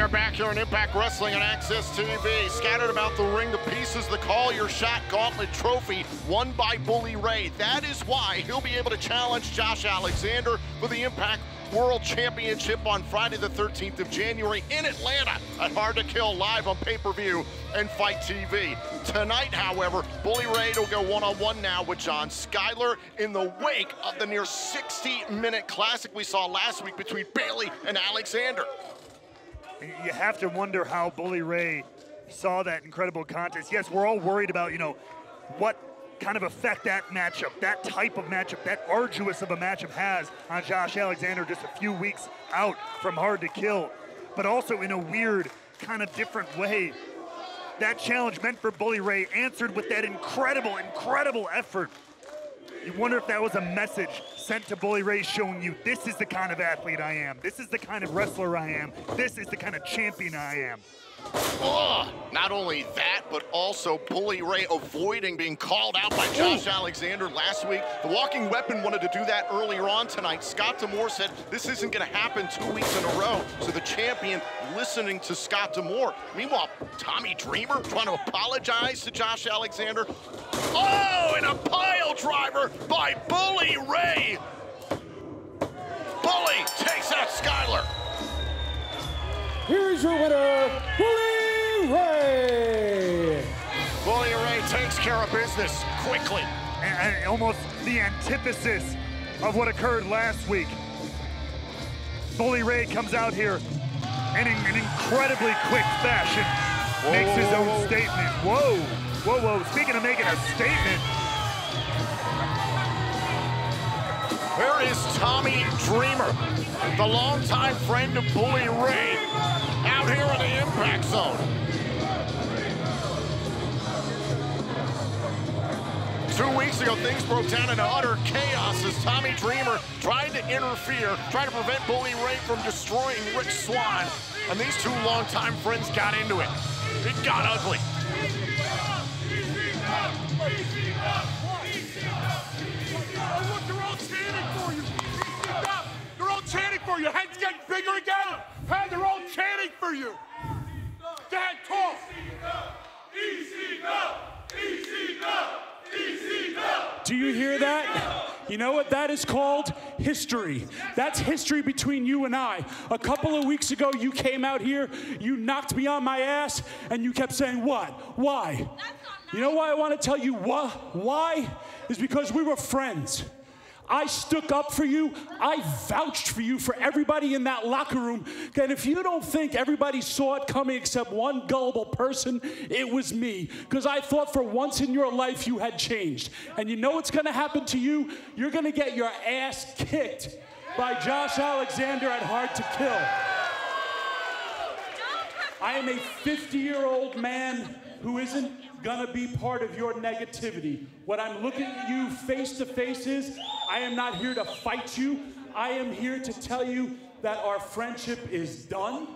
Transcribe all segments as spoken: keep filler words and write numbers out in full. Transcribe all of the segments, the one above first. We are back here on Impact Wrestling on Access T V. Scattered about the ring, the pieces, the Call Your Shot Gauntlet Trophy won by Bully Ray. That is why he'll be able to challenge Josh Alexander for the Impact World Championship on Friday the thirteenth of January in Atlanta at Hard to Kill, live on pay-per-view and Fight T V. Tonight, however, Bully Ray will go one-on-one now with John Schuyler in the wake of the near sixty minute classic we saw last week between Bailey and Alexander. You have to wonder how Bully Ray saw that incredible contest. Yes, we're all worried about, you know, what kind of effect that matchup, that type of matchup, that arduous of a matchup has on Josh Alexander just a few weeks out from Hard to Kill. But also in a weird, kind of different way, that challenge meant for Bully Ray answered with that incredible, incredible effort. You wonder if that was a message sent to Bully Ray showing you, this is the kind of athlete I am, this is the kind of wrestler I am, this is the kind of champion I am. Oh, not only that, but also Bully Ray avoiding being called out by Josh Ooh. Alexander last week. The Walking Weapon wanted to do that earlier on tonight. Scott DeMoor said this isn't going to happen two weeks in a row. So the champion listening to Scott DeMoor. Meanwhile, Tommy Dreamer trying to apologize to Josh Alexander. Oh, and a pile driver by Bully Ray. Bully takes out Schuyler. Here's your winner, Bully Ray. Bully Ray takes care of business quickly. And, and almost the antithesis of what occurred last week. Bully Ray comes out here and in an incredibly quick fashion whoa, makes his own whoa. statement. Whoa, whoa, whoa. Speaking of making a statement. Where is Tommy Dreamer, the longtime friend of Bully Ray, out here in the Impact Zone? Two weeks ago, things broke down into utter chaos as Tommy Dreamer tried to interfere, tried to prevent Bully Ray from destroying Rich Swann, and these two longtime friends got into it. It got ugly. Chanting for you, head's getting bigger again. Hey, they're all chanting for you. Go ahead, talk. Do you hear that? You know what that is called? History. That's history between you and I. A couple of weeks ago, you came out here, you knocked me on my ass, and you kept saying, what? Why? You know why I want to tell you what? Why? Is because we were friends. I stood up for you, I vouched for you, for everybody in that locker room. And if you don't think everybody saw it coming except one gullible person, it was me. Because I thought for once in your life you had changed. And you know what's gonna happen to you? You're gonna get your ass kicked by Josh Alexander at Hard to Kill. I am a fifty year old man who isn't gonna be part of your negativity. What I'm looking at you face to face is, I am not here to fight you. I am here to tell you that our friendship is done.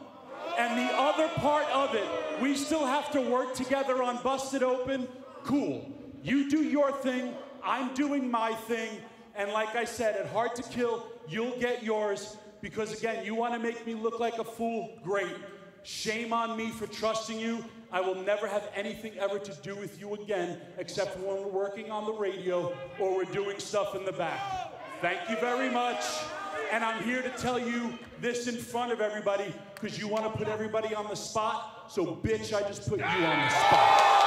And the other part of it, we still have to work together on Busted Open. Cool, you do your thing, I'm doing my thing. And like I said, at Hard to Kill, you'll get yours, because again, you wanna make me look like a fool, great. Shame on me for trusting you. I will never have anything ever to do with you again, except when we're working on the radio or we're doing stuff in the back. Thank you very much. And I'm here to tell you this in front of everybody, because you want to put everybody on the spot. So bitch, I just put you on the spot.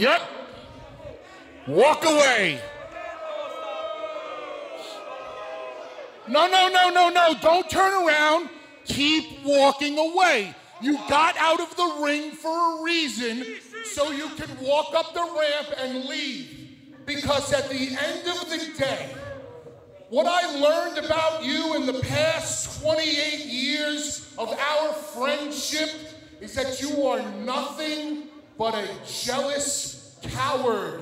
Yep. Walk away. No, no, no, no, no. Don't turn around. Keep walking away. You got out of the ring for a reason, so you can walk up the ramp and leave. Because at the end of the day, what I learned about you in the past twenty-eight years of our friendship is that you are nothing but a jealous coward.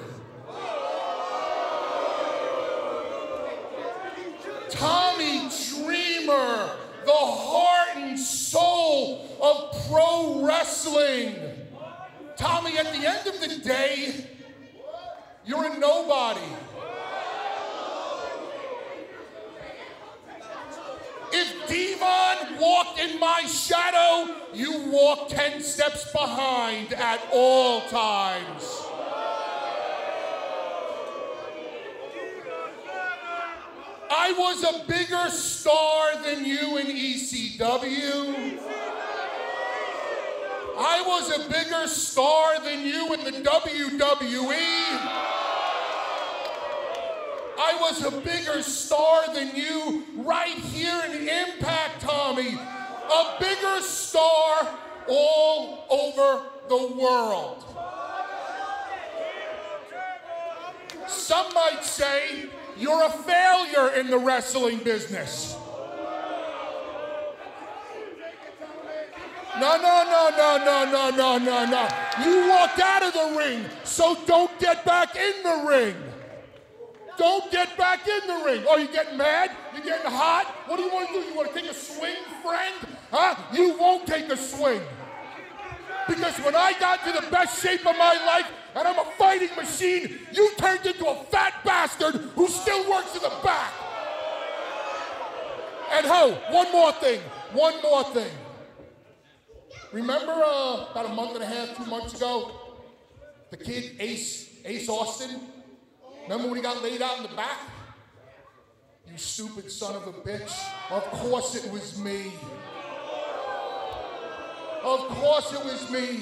Tommy Dreamer, the heart and soul of pro wrestling. Tommy, at the end of the day, you're a nobody. If Devon walked in my shadow, you walk ten steps behind at all times. I was a bigger star than you in E C W. I was a bigger star than you in the W W E. I was a bigger star than you right here in Impact, Tommy. A bigger star all over the world. Some might say you're a failure in the wrestling business. No, no, no, no, no, no, no, no, no. You walked out of the ring, so don't get back in the ring. Don't get back in the ring. Oh, you getting mad? You getting hot? What do you want to do? You want to take a swing, friend? Huh? You won't take a swing. Because when I got to the best shape of my life, and I'm a fighting machine, you turned into a fat bastard who still works in the back. And ho, one more thing, one more thing. Remember uh, about a month and a half, two months ago, the kid Ace, Ace Austin? Remember when he got laid out in the back? You stupid son of a bitch. Of course it was me. Of course it was me.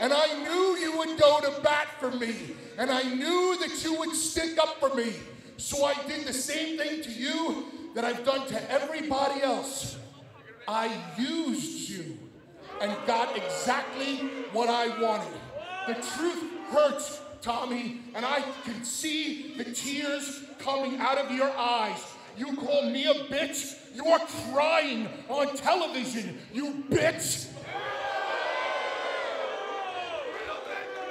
And I knew you would go to bat for me. And I knew that you would stick up for me. So I did the same thing to you that I've done to everybody else. I used you and got exactly what I wanted. The truth hurts, Tommy, and I can see the tears coming out of your eyes. You call me a bitch? You're crying on television, you bitch.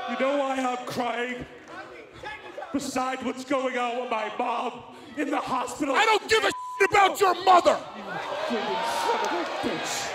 You know why I'm crying? Besides what's going on with my mom in the hospital. I don't give a shit about your mother. You freaking son of a bitch.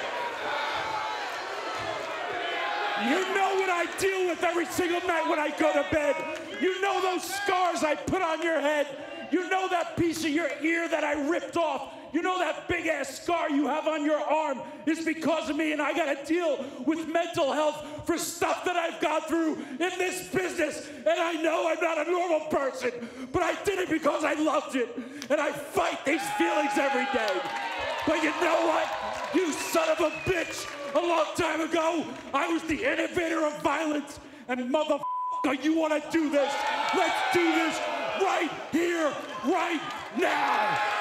You know what I deal with every single night when I go to bed. You know those scars I put on your head. You know that piece of your ear that I ripped off. You know that big-ass scar you have on your arm is because of me, and I gotta deal with mental health for stuff that I've gone through in this business. And I know I'm not a normal person, but I did it because I loved it. And I fight these feelings every day. But you know what? You son of a bitch. A long time ago, I was the innovator of violence, and motherfucker, you want to do this? Let's do this right here, right now.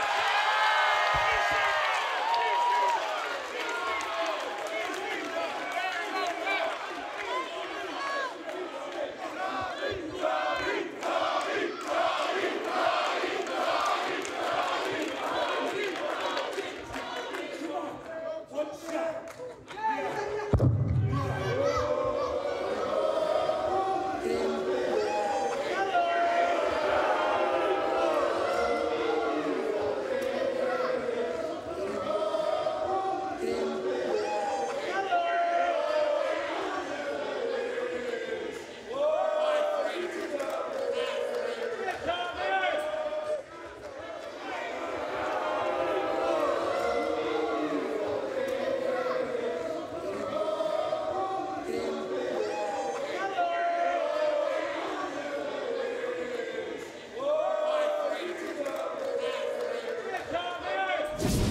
You